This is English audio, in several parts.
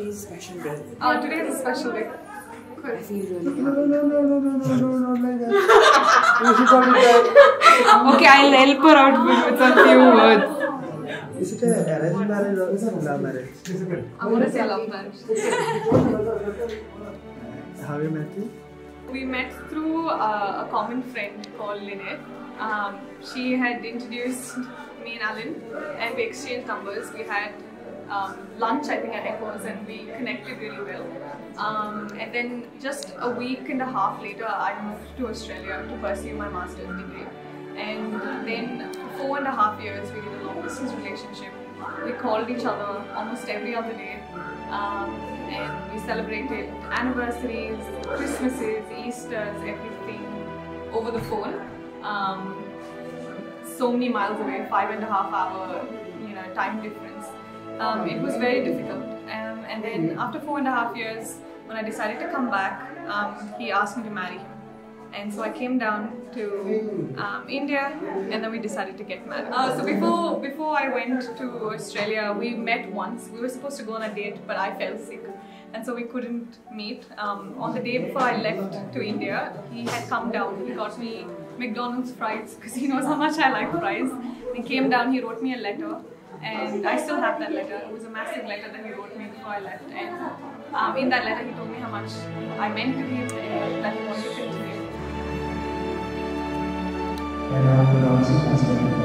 today's a special day. Oh, today is a special day. Cool. I feel really happy. No, not like that. You should call it that. Okay, I'll help her out with a few words. Is it an arranged marriage or is it a love marriage? I want to say a love marriage. How you met you? We met through a common friend called Linette. She had introduced me and Alan, and we exchanged numbers. We had lunch, I think, at Echoes, and we connected really well. And then just a week and a half later, I moved to Australia to pursue my master's degree. And then 4.5 years, we did a long-distance relationship. We called each other almost every other day, and we celebrated anniversaries, Christmases, Easters, everything over the phone. So many miles away, 5.5 hour, time difference. It was very difficult, and then after 4.5 years, when I decided to come back, he asked me to marry him, and so I came down to India, and then we decided to get married. So before I went to Australia, we met once. We were supposed to go on a date, but I fell sick, and so we couldn't meet. On the day before I left to India, he had come down. He got me McDonald's fries because he knows how much I like fries. He came down. He wrote me a letter. And I still have that letter. It was a massive letter that he wrote me before I left. And in that letter, he told me how much I meant to him and that he wanted to continue. And I would also ask him.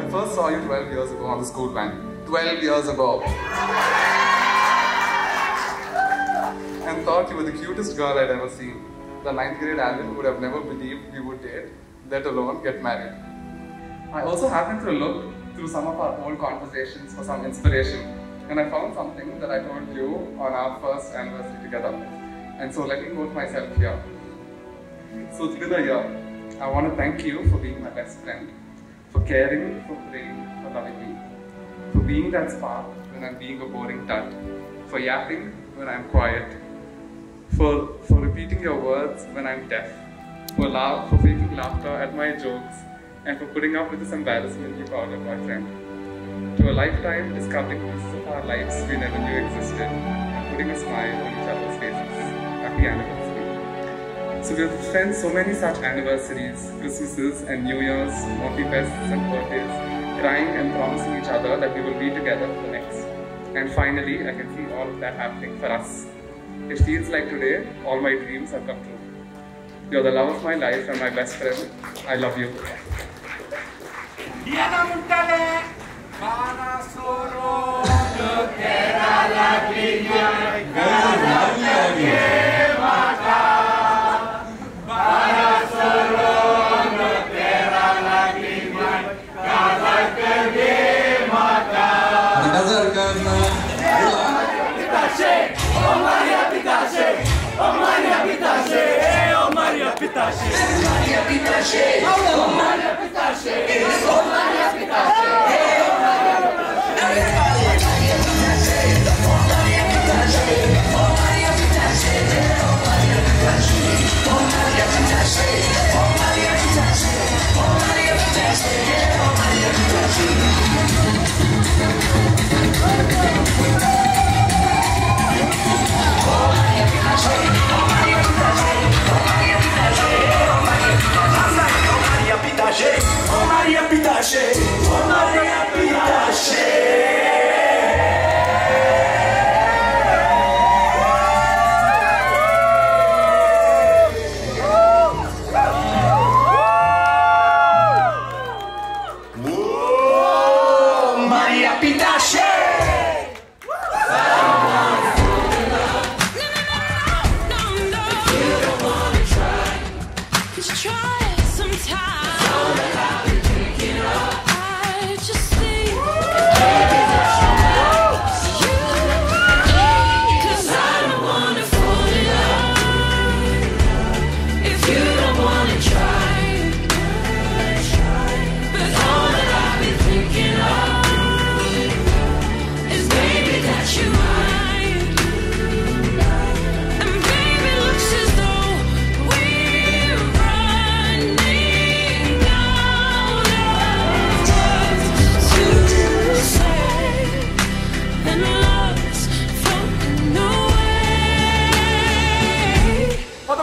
I first saw you 12 years ago on the school band. 12 years ago. And thought you were the cutest girl I'd ever seen. The 9th grade Alan would have never believed we would date, let alone get married. I also happened to look through some of our old conversations for some inspiration, and I found something that I told you on our first anniversary together. And so let me quote myself here. So through the year, I want to thank you for being my best friend, for caring, for praying, for loving me, for being that spark when I'm being a boring tut, for yapping when I'm quiet, for repeating your words when I'm deaf, for faking laughter at my jokes, and for putting up with this embarrassment you called your boyfriend, to a lifetime discovering pieces of our lives we never knew existed, and putting a smile on each other's faces. Happy anniversary. So we have spent so many such anniversaries, Christmases and New Year's, Morphe Fests and birthdays, crying and promising each other that we will be together for the next. And finally, I can see all of that happening for us. It feels like today, all my dreams have come true. You're the love of my life and my best friend. I love you. Oh,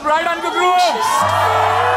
right on the groove.